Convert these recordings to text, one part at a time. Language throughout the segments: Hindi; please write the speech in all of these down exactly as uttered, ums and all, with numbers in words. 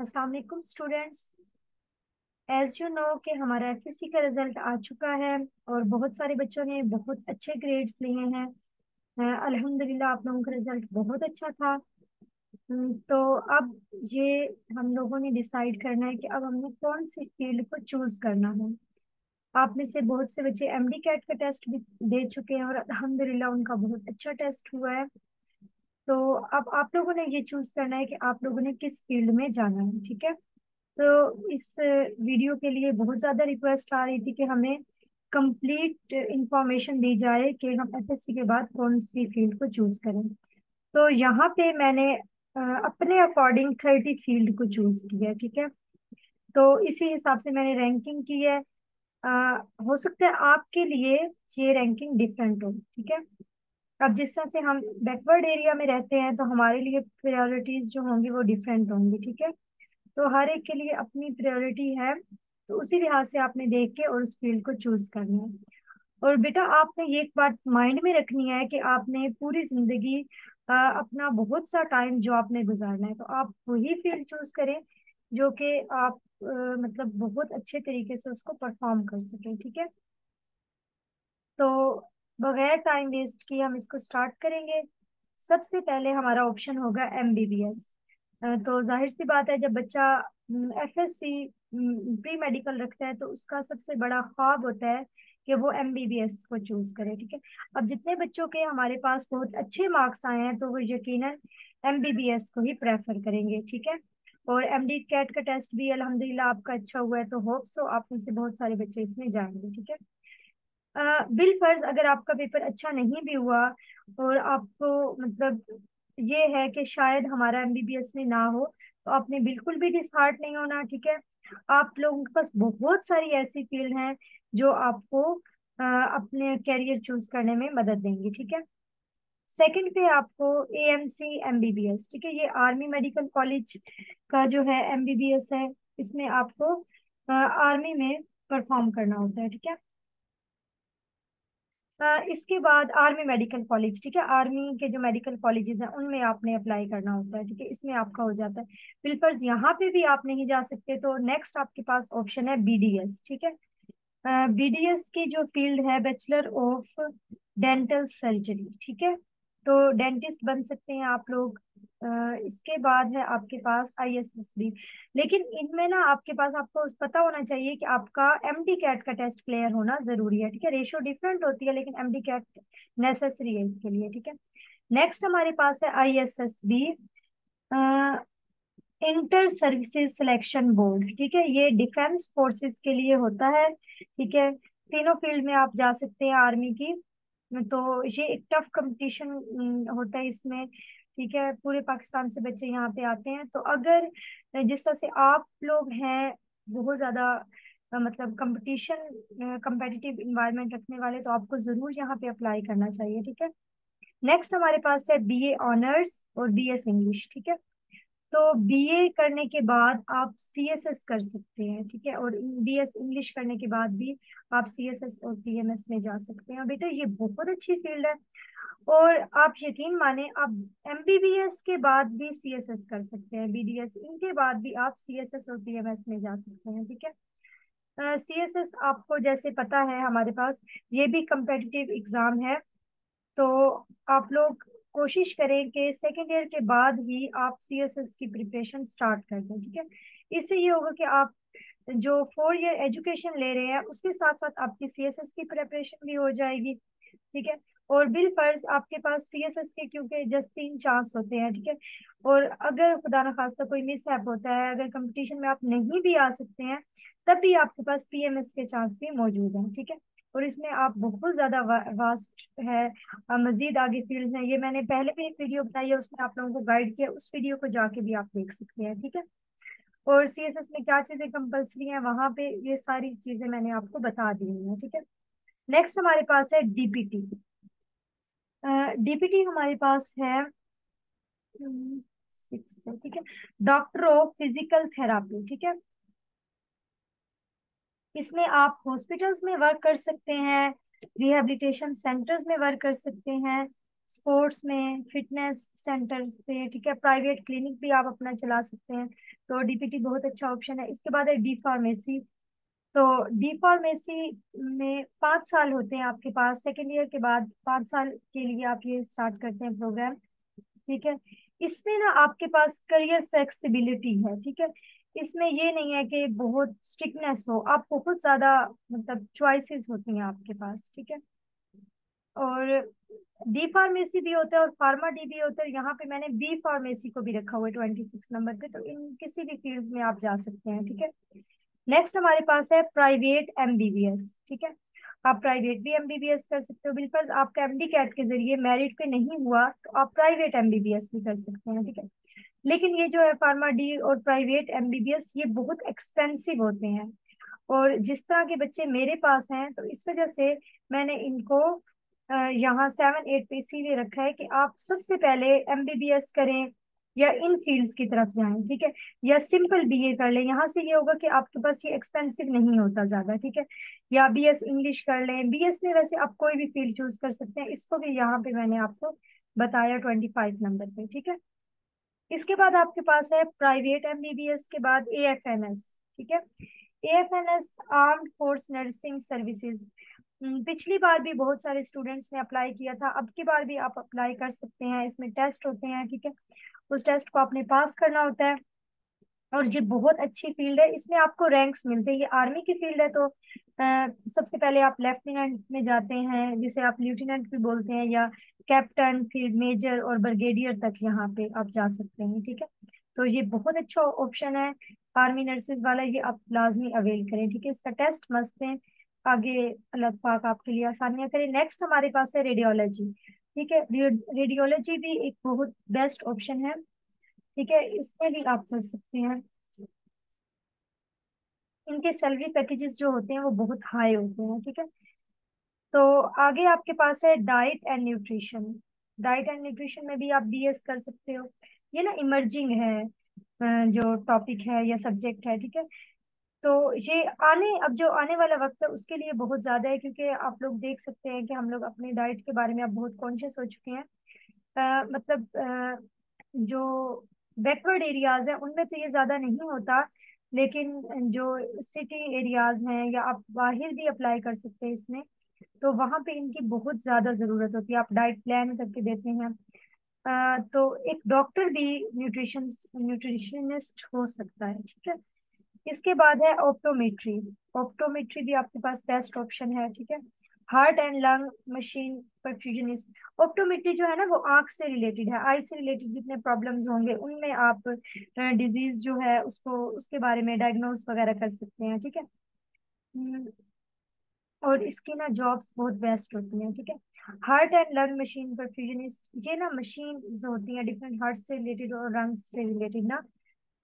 अस्सलाम वालेकुम स्टूडेंट्स। एज यू नो कि हमारा एफएससी का रिजल्ट आ चुका है और बहुत सारे बच्चों ने बहुत अच्छे ग्रेड्स लिए हैं। अल्हम्दुलिल्लाह आप लोगों का रिजल्ट बहुत अच्छा था। तो अब ये हम लोगों ने डिसाइड करना है कि अब हमने कौन सी फील्ड को चूज करना है। आप में से बहुत से बच्चे एमडी कैट का टेस्ट भी दे चुके हैं और अल्हम्दुलिल्लाह उनका बहुत अच्छा टेस्ट हुआ है। तो अब आप लोगों ने ये चूज करना है कि आप लोगों ने किस फील्ड में जाना है, ठीक है। तो इस वीडियो के लिए बहुत ज़्यादा रिक्वेस्ट आ रही थी कि हमें कंप्लीट इंफॉर्मेशन दी जाए कि हम एफएससी के बाद कौन सी फील्ड को चूज करें। तो यहाँ पे मैंने अपने अकॉर्डिंग थर्टी फील्ड को चूज किया, ठीक है। तो इसी हिसाब से मैंने रैंकिंग की है। आ, हो सकता है आपके लिए ये रैंकिंग डिफरेंट हो, ठीक है। अब जिस तरह से हम बैकवर्ड एरिया में रहते हैं तो हमारे लिए प्रायोरिटीज जो होंगी वो डिफरेंट होंगी, ठीक है। तो हर एक के लिए अपनी प्रायोरिटी है, तो उसी लिहाज से आपने देख के और उस फील्ड को चूज करना है। और बेटा आपने ये एक बात माइंड में रखनी है कि आपने पूरी जिंदगी अपना बहुत सा टाइम जॉब में गुजारना है, तो आप वही फील्ड चूज करें जो कि आप आ, मतलब बहुत अच्छे तरीके से उसको परफॉर्म कर सकें, ठीक है। तो बगैर टाइम वेस्ट किए हम इसको स्टार्ट करेंगे। सबसे पहले हमारा ऑप्शन होगा एम बी बी एस। तो जाहिर सी बात है जब बच्चा F S C pre medical रखता है तो उसका सबसे बड़ा ख्वाब होता है कि वो एम बी बी एस को चूज करे, ठीक है। अब जितने बच्चों के हमारे पास बहुत अच्छे मार्क्स आए हैं तो वो यकीनन एम बी बी एस को ही प्रेफर करेंगे, ठीक है। और एमडी कैट का टेस्ट भी अल्हम्दुलिल्लाह आपका अच्छा हुआ है, तो होप सो आप में से बहुत सारे बच्चे इसमें जाएंगे, ठीक है। बिल फर्ज अगर आपका पेपर अच्छा नहीं भी हुआ और आपको मतलब ये है कि शायद हमारा एम बी बी एस में ना हो तो आपने बिल्कुल भी डिसहार्ट नहीं होना, ठीक है। आप लोगों के पास बहुत सारी ऐसी फील्ड हैं जो आपको आ, अपने कैरियर चूज करने में मदद देंगी, ठीक है। सेकंड पे आपको A M C M B B S, ठीक है। ये आर्मी मेडिकल कॉलेज का जो है एम बी बी एस है, इसमें आपको आ, आर्मी में परफॉर्म करना होता है, ठीक है। आ, इसके बाद आर्मी मेडिकल कॉलेज, ठीक है, आर्मी के जो मेडिकल कॉलेजेस हैं उनमें आपने अप्लाई करना होता है, ठीक है। इसमें आपका हो जाता है। बिलफर्ज यहाँ पे भी आप नहीं जा सकते, तो नेक्स्ट आपके पास ऑप्शन है बी डी एस, ठीक है। आ, बी डी एस की जो फील्ड है बैचलर ऑफ डेंटल सर्जरी, ठीक है, तो डेंटिस्ट बन सकते हैं आप लोग। आ, इसके बाद है आपके पास आई एस एस बी, लेकिन इनमें ना आपके पास आपको पता होना चाहिए कि आपका एमडी कैट का टेस्ट क्लियर होना जरूरी है, ठीक है। रेशियो डिफरेंट होती है लेकिन एमडी कैट नेसेसरी है इसके लिए, ठीक है। नेक्स्ट हमारे पास है I S S B inter services selection board, ठीक है। ये डिफेंस फोर्सेस के लिए होता है, ठीक है। तीनों फील्ड में आप जा सकते हैं आर्मी की, तो ये एक टफ कंपटीशन होता है इसमें, ठीक है। पूरे पाकिस्तान से बच्चे यहाँ पे आते हैं, तो अगर जिस तरह से आप लोग हैं बहुत ज़्यादा मतलब कंपटीशन कंपेटिटिव इन्वायरमेंट रखने वाले, तो आपको ज़रूर यहाँ पे अप्लाई करना चाहिए, ठीक है। नेक्स्ट हमारे पास है बीए ऑनर्स और बीएस इंग्लिश, ठीक है। तो बीए करने के बाद आप सीएसएस कर सकते हैं, ठीक है, और बीएस इंग्लिश करने के बाद भी आप सीएसएस और पीएमएस में जा सकते हैं। और बेटा ये बहुत अच्छी फील्ड है और आप यकीन माने आप एमबीबीएस के बाद भी सीएसएस कर सकते हैं, बीडीएस इनके बाद भी आप सीएसएस और पीएमएस में जा सकते हैं, ठीक है। सीएसएस आपको जैसे पता है हमारे पास ये भी कम्पिटिटिव एग्जाम है, तो आप लोग कोशिश करें कि सेकेंड ईयर के बाद ही आप सीएसएस की प्रिपरेशन स्टार्ट कर दें, ठीक है। इससे ये होगा कि आप जो फोर ईयर एजुकेशन ले रहे हैं उसके साथ साथ आपकी सीएसएस की प्रिपरेशन भी हो जाएगी, ठीक है। और बिल फर्ज आपके पास सीएसएस के क्योंकि जस्ट तीन चांस होते हैं, ठीक है, और अगर खुदा न खास्ता कोई मिसहैप होता है, अगर कंपटीशन में आप नहीं भी आ सकते हैं तब भी आपके पास पीएमएस के चांस भी मौजूद हैं, ठीक है। और इसमें आप बहुत ज़्यादा वास्ट है, मज़ीद आगे फील्ड्स हैं। ये मैंने पहले भी एक वीडियो बनाई है, उसमें आप लोगों को गाइड किया, उस वीडियो को जाके भी आप देख सकते हैं, ठीक है। और सीएसएस में क्या चीज़ें कंपल्सरी हैं वहाँ पे ये सारी चीज़ें मैंने आपको बता दी हैं, ठीक है। नेक्स्ट हमारे पास है डीपीटी। डीपीटी हमारे पास है सिक्स, ठीक है, डॉक्टर ऑफ फिजिकल थेरापी, ठीक है। इसमें आप हॉस्पिटल्स में वर्क कर सकते हैं, रिहेबिलिटेशन सेंटर्स में वर्क कर सकते हैं, स्पोर्ट्स में, फिटनेस सेंटर पे, ठीक है, प्राइवेट क्लिनिक भी आप अपना चला सकते हैं। तो डीपीटी बहुत अच्छा ऑप्शन है। इसके बाद है डी फार्मेसी। तो डी फार्मेसी में पाँच साल होते हैं आपके पास, सेकेंड ईयर के बाद पाँच साल के लिए आप ये स्टार्ट करते हैं प्रोग्राम, ठीक है। इसमें ना आपके पास करियर फ्लेक्सिबिलिटी है, ठीक है। इसमें ये नहीं है कि बहुत स्ट्रिक्टनेस हो, आप बहुत ज्यादा मतलब चॉइसेस होती हैं आपके पास, ठीक है। और डी फार्मेसी भी होता है और फार्मा डी भी होता है। यहाँ पे मैंने बी फार्मेसी को भी रखा हुआ है ट्वेंटी सिक्स नंबर पे। तो इन किसी भी फील्ड में आप जा सकते हैं, ठीक है। नेक्स्ट हमारे पास है प्राइवेट एमबीबीएस, ठीक है। आप प्राइवेट भी एमबीबीएस कर सकते हो, बिल्कुल आपका एमडी कैट के जरिए मेरिट पे नहीं हुआ तो आप प्राइवेट एमबीबीएस भी कर सकते हैं, ठीक है। लेकिन ये जो है फार्मा डी और प्राइवेट एमबीबीएस ये बहुत एक्सपेंसिव होते हैं, और जिस तरह के बच्चे मेरे पास हैं तो इस वजह से मैंने इनको यहाँ सेवन एट पे इसीलिए रखा है कि आप सबसे पहले एमबीबीएस करें या इन फील्ड्स की तरफ जाएं, ठीक है, या सिंपल बीए कर लें। यहाँ से ये होगा कि आपके पास ये एक्सपेंसिव नहीं होता ज्यादा, ठीक है, या बीएस इंग्लिश कर लें। बीएस में वैसे आप कोई भी फील्ड चूज कर सकते हैं, इसको भी यहाँ पे मैंने आपको बताया ट्वेंटी फाइव नंबर पे, ठीक है। इसके बाद आपके पास है प्राइवेट एमबीबीएस के बाद एएफएनएस, ठीक है। AFNS armed force nursing services, पिछली बार भी बहुत सारे स्टूडेंट्स ने अप्लाई किया था, अब की बार भी आप अप्लाई कर सकते हैं। इसमें टेस्ट होते हैं, ठीक है, उस टेस्ट को आपने पास करना होता है, और ये बहुत अच्छी फील्ड है। इसमें आपको रैंक्स मिलते हैं। ये आर्मी की फील्ड है तो आ, सबसे पहले आप लेफ्टिनेंट में जाते हैं, जिसे आप ल्यूटिनेंट भी बोलते हैं, या कैप्टन, फिर मेजर और ब्रिगेडियर तक यहाँ पे आप जा सकते हैं, ठीक है। तो ये बहुत अच्छा ऑप्शन है आर्मी नर्सेज वाला, ये आप लाजमी अवेल करें, ठीक है। इसका टेस्ट मस्त है, आगे अल्लाह पाक आपके लिए आसानियाँ करें। नेक्स्ट हमारे पास है रेडियोलॉजी, ठीक है। रेडियोलॉजी भी एक बहुत बेस्ट ऑप्शन है, ठीक है, इसमें भी आप कर सकते हैं। इनके सैलरी पैकेजेस जो होते हैं वो बहुत हाई होते हैं, ठीक है। तो आगे आपके पास है diet and nutrition. Diet and nutrition में भी आप बीएस कर सकते हो। ये ना इमर्जिंग है जो टॉपिक है या सब्जेक्ट है, ठीक है। तो ये आने अब जो आने वाला वक्त है उसके लिए बहुत ज़्यादा है, क्योंकि आप लोग देख सकते हैं कि हम लोग अपने डाइट के बारे में अब बहुत कॉन्शियस हो चुके हैं। आ, मतलब आ, जो बैकवर्ड एरियाज हैं उनमें तो ये ज़्यादा नहीं होता, लेकिन जो सिटी एरियाज हैं या आप बाहर भी अप्लाई कर सकते हैं इसमें, तो वहाँ पे इनकी बहुत ज़्यादा ज़रूरत होती है। आप डाइट प्लान करके देते हैं। आ, तो एक डॉक्टर भी न्यूट्रिशन न्यूट्रिशनिस्ट हो सकता है, ठीक है। इसके बाद है ऑप्टोमेट्री। ऑप्टोमेट्री भी आपके पास बेस्ट ऑप्शन है, ठीक है। Heart and lung machine perfusionist. Optometry जो है ना वो आंख से रिलेटेड है, आई से रिलेटेड जितने प्रॉब्लम्स होंगे उनमें आप डिजीज जो है उसको उसके बारे में डायग्नोज वगैरह कर सकते हैं, ठीक है। और इसकी ना जॉब्स बहुत बेस्ट होती हैं, ठीक है। Heart and lung machine perfusionist, ये ना मशीन होती हैं डिफरेंट हार्ट से रिलेटेड और लंग से रिलेटेड ना,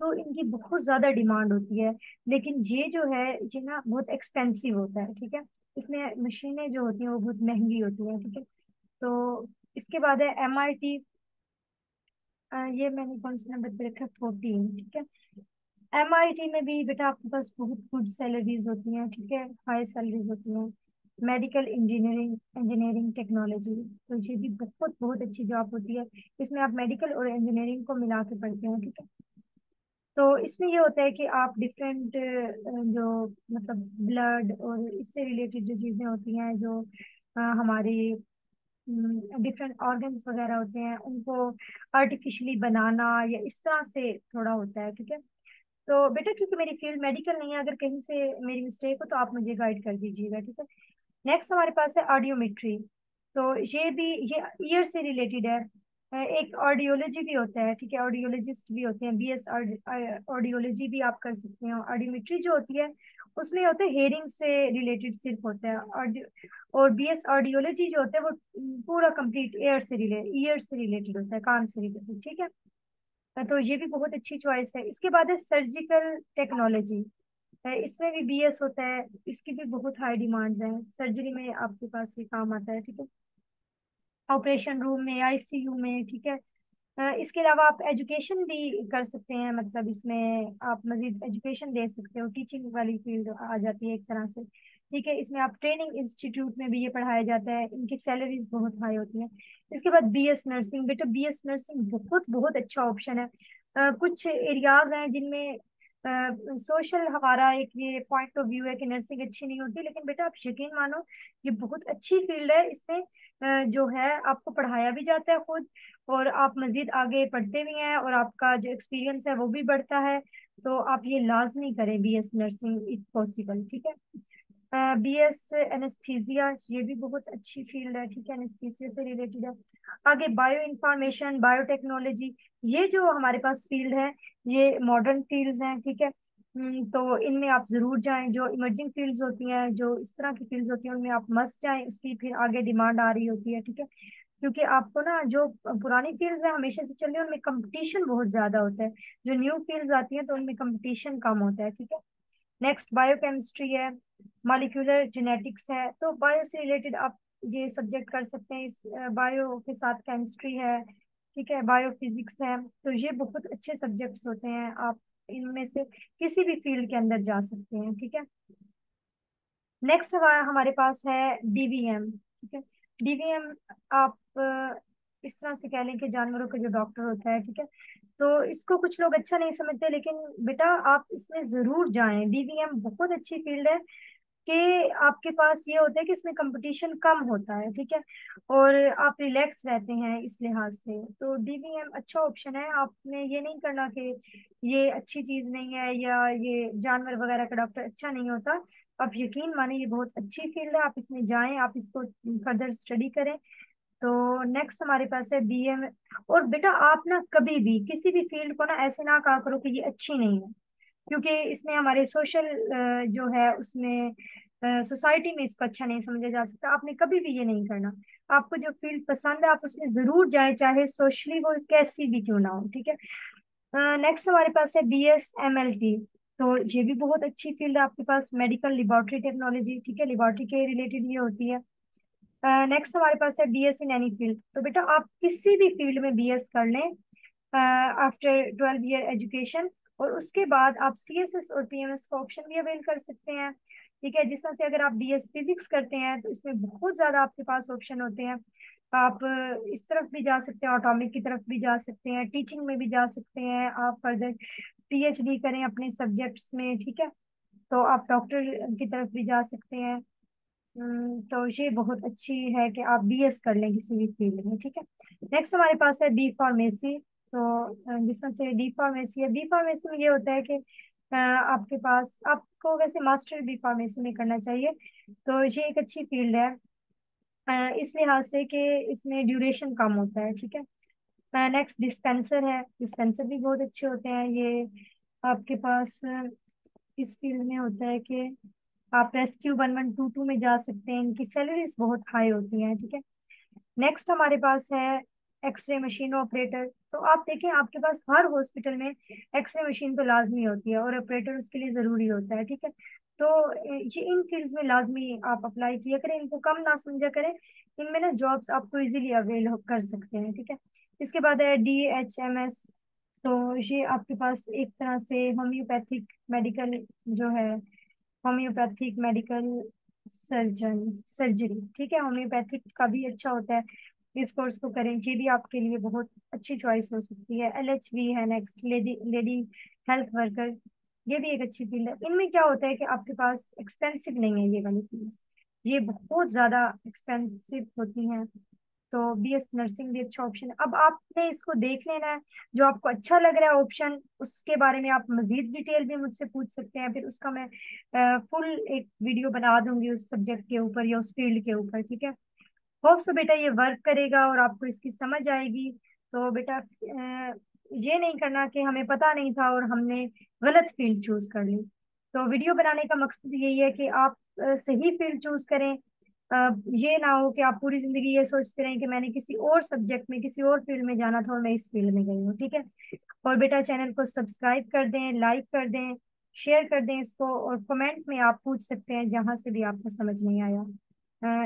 तो इनकी बहुत ज़्यादा डिमांड होती है। लेकिन ये जो है ये ना बहुत एक्सपेंसिव होता है, ठीक है। इसमें मशीनें जो होती हैं वो बहुत महंगी होती हैं, ठीक है। तो इसके बाद है एम आई टी। ये मैंने कौन से नंबर पर रखा, फोर्टीन, ठीक है। एम आई टी में भी बेटा आपके पास बहुत गुड सैलरीज होती हैं, ठीक है, हाई सैलरीज होती हैं। मेडिकल इंजीनियरिंग, इंजीनियरिंग टेक्नोलॉजी, तो ये भी बहुत बहुत अच्छी जॉब होती है। इसमें आप मेडिकल और इंजीनियरिंग को मिला के पढ़ते हैं, ठीक है। तो इसमें ये होता है कि आप डिफरेंट जो मतलब ब्लड और इससे रिलेटेड जो चीज़ें होती हैं, जो हमारे डिफरेंट ऑर्गन्स वगैरह होते हैं उनको आर्टिफिशियली बनाना या इस तरह से थोड़ा होता है, ठीक है। तो बेटा क्योंकि मेरी फील्ड मेडिकल नहीं है, अगर कहीं से मेरी मिस्टेक हो तो आप मुझे गाइड कर दीजिएगा, ठीक है। नेक्स्ट हमारे पास है ऑडियोमेट्री। तो ये भी ये ईयर से रिलेटेड है। एक ऑडियोलॉजी भी होता है, ठीक है, ऑडियोलॉजिस्ट भी होते हैं। बीएस ऑडियोलॉजी भी आप कर सकते हैं। ऑडियोमेट्री जो होती है उसमें होता है हेयरिंग से रिलेटेड सिर्फ होता है, ऑडियो और बीएस ऑडियोलॉजी जो होता है वो पूरा कंप्लीट ईयर से रिलेटेड ईयर से रिलेटेड होता है, कान से रिलेटेड, ठीक है। तो ये भी बहुत अच्छी चॉइस है। इसके बाद है सर्जिकल टेक्नोलॉजी। इसमें भी बीएस होता है, इसकी भी बहुत हाई डिमांड्स हैं। सर्जरी में आपके पास भी काम आता है, ठीक है, ऑपरेशन रूम में, आईसीयू में, ठीक है। इसके अलावा आप एजुकेशन भी कर सकते हैं, मतलब इसमें आप मजीद एजुकेशन दे सकते हो, टीचिंग वाली फील्ड आ जाती है एक तरह से। ठीक है, इसमें आप ट्रेनिंग इंस्टीट्यूट में भी ये पढ़ाया जाता है, इनकी सैलरीज बहुत हाई होती है। इसके बाद बीएस नर्सिंग, बेटा बीएस नर्सिंग बहुत बहुत अच्छा ऑप्शन है। आ, कुछ एरियाज हैं जिनमें सोशल हमारा एक ये पॉइंट ऑफ व्यू है कि नर्सिंग अच्छी नहीं होती, लेकिन बेटा आप यकीन मानो ये बहुत अच्छी फील्ड है। इसमें आ, जो है आपको पढ़ाया भी जाता है खुद, और आप मजीद आगे पढ़ते भी हैं, और आपका जो एक्सपीरियंस है वो भी बढ़ता है। तो आप ये लाजमी करें B S nursing if possible, ठीक है। बी एस एनेस्थीजिया, ये भी बहुत अच्छी फील्ड है, ठीक है, एनेस्थीजिया से रिलेटेड है। आगे बायो इंफॉर्मेशन, बायोटेक्नोलॉजी, ये जो हमारे पास फील्ड है ये मॉडर्न फील्ड्स हैं, ठीक है, तो इनमें आप जरूर जाएं। जो इमर्जिंग फील्ड्स होती हैं, जो इस तरह की फील्ड्स होती हैं, उनमें आप मस्त जाएं, उसकी फिर आगे डिमांड आ रही होती है, ठीक है, क्योंकि आपको ना जो पुरानी फील्ड्स हैं हमेशा से चल रही है उनमें कंपटीशन बहुत ज्यादा होता है, जो न्यू फील्ड्स आती हैं तो उनमें कंपटीशन कम होता है, ठीक है। नेक्स्ट बायोकेमिस्ट्री है, मालिक्यूलर जेनेटिक्स है, तो बायो से रिलेटेड आप ये सब्जेक्ट कर सकते हैं। इस बायो के साथ केमिस्ट्री है, ठीक है, बायो फिजिक्स है, तो ये बहुत अच्छे सब्जेक्ट्स होते हैं, आप इनमें से किसी भी फील्ड के अंदर जा सकते हैं, ठीक है। नेक्स्ट हमारे पास है डीवीएम, ठीक है, डीवीएम आप इस तरह से कह लें कि जानवरों का जो डॉक्टर होता है, ठीक है, तो इसको कुछ लोग अच्छा नहीं समझते, लेकिन बेटा आप इसमें जरूर जाएं। डीवीएम बहुत अच्छी फील्ड है कि आपके पास ये होता है कि इसमें कंपटीशन कम होता है, ठीक है, और आप रिलैक्स रहते हैं इस लिहाज से, तो डीवीएम अच्छा ऑप्शन है। आपने ये नहीं करना कि ये अच्छी चीज नहीं है या ये जानवर वगैरह का डॉक्टर अच्छा नहीं होता, आप यकीन माने ये बहुत अच्छी फील्ड है, आप इसमें जाएं, आप इसको फर्दर स्टडी करें। तो नेक्स्ट हमारे पास है बीएम, और बेटा आप ना कभी भी किसी भी फील्ड को ना ऐसे ना कहा करो कि ये अच्छी नहीं है, क्योंकि इसमें हमारे सोशल जो है उसमें सोसाइटी में इसको अच्छा नहीं समझा जा सकता, आपने कभी भी ये नहीं करना। आपको जो फील्ड पसंद है आप उसमें जरूर जाए, चाहे सोशली वो कैसी भी क्यों ना हो, ठीक है। नेक्स्ट हमारे पास है बीएस एमएलटी, तो ये भी बहुत अच्छी फील्ड है आपके पास, मेडिकल लेबोरेटरी टेक्नोलॉजी, ठीक है, लेबोरेटरी के रिलेटेड ये होती है। नेक्स्ट uh, हमारे पास है बीएस इन एनी फील्ड, तो बेटा आप किसी भी फील्ड में बीएस कर लें आफ्टर ट्वेल्व ईयर एजुकेशन, और उसके बाद आप सीएसएस और पीएमएस का ऑप्शन भी अवेल कर सकते हैं, ठीक है। जिस तरह से अगर आप बीएस फिजिक्स करते हैं तो इसमें बहुत ज्यादा आपके पास ऑप्शन होते हैं, आप इस तरफ भी जा सकते हैं, ऑटोमिक की तरफ भी जा सकते हैं, टीचिंग में भी जा सकते हैं, आप फर्दर पीएचडी करें अपने सब्जेक्ट्स में, ठीक है, तो आप डॉक्टर की तरफ भी जा सकते हैं। तो ये बहुत अच्छी है कि आप बीएस कर लें किसी भी फील्ड में, ठीक है। नेक्स्ट हमारे पास है डी फार्मेसी, तो जिस तरह से डी फार्मेसी है, डी फार्मेसी में ये होता है कि आपके पास आपको वैसे मास्टर डी फार्मेसी में करना चाहिए, तो ये एक अच्छी फील्ड है इस लिहाज से कि इसमें ड्यूरेशन कम होता है, ठीक है। नेक्स्ट डिस्पेंसर है, डिस्पेंसर भी बहुत अच्छे होते हैं, ये आपके पास इस फील्ड में होता है कि आप rescue one one two two में जा सकते हैं, इनकी सैलरीज बहुत हाई होती हैं, ठीक है। नेक्स्ट हमारे पास है एक्सरे मशीन ऑपरेटर, तो आप देखें आपके पास हर हॉस्पिटल में एक्सरे मशीन तो लाजमी होती है और ऑपरेटर उसके लिए ज़रूरी होता है, ठीक है, तो ये इन फील्ड्स में लाजमी आप अप्लाई किया करें, इनको कम ना समझा करें, इनमें ना जॉब्स आपको ईजिली अवेल कर सकते हैं, ठीक है। इसके बाद है डी एच एम एस, तो ये आपके पास एक तरह से होम्योपैथिक मेडिकल जो है होम्योपैथिक मेडिकल सर्जन सर्जरी, ठीक है, होम्योपैथिक का भी अच्छा होता है, इस कोर्स को करें, ये भी आपके लिए बहुत अच्छी चॉइस हो सकती है। एलएचवी है next, lady lady health worker, ये भी एक अच्छी फील्ड है। इनमें क्या होता है कि आपके पास एक्सपेंसिव नहीं है ये वाली फील्ड्स, ये बहुत ज़्यादा एक्सपेंसिव होती हैं, तो बीएस नर्सिंग भी अच्छा ऑप्शन है। अब आपने इसको देख लेना है, जो आपको अच्छा लग रहा है ऑप्शन उसके बारे में आप मजीद डिटेल भी मुझसे पूछ सकते हैं, फिर उसका मैं फुल एक वीडियो बना दूंगी उस सब्जेक्ट के ऊपर या उस फील्ड के ऊपर, ठीक है। होप सो बेटा ये वर्क करेगा और आपको इसकी समझ आएगी। तो बेटा ये नहीं करना कि हमें पता नहीं था और हमने गलत फील्ड चूज कर ली, तो वीडियो बनाने का मकसद यही है कि आप सही फील्ड चूज करें, ये ना हो कि आप पूरी जिंदगी ये सोचते रहें कि मैंने किसी और सब्जेक्ट में किसी और फील्ड में जाना था और मैं इस फील्ड में गई हूँ, ठीक है। और बेटा चैनल को सब्सक्राइब कर दें, लाइक कर दें, शेयर कर दें इसको, और कमेंट में आप पूछ सकते हैं जहाँ से भी आपको समझ नहीं आया।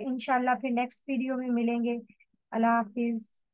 इंशाल्लाह फिर नेक्स्ट वीडियो में मिलेंगे। अल्लाह हाफिज़।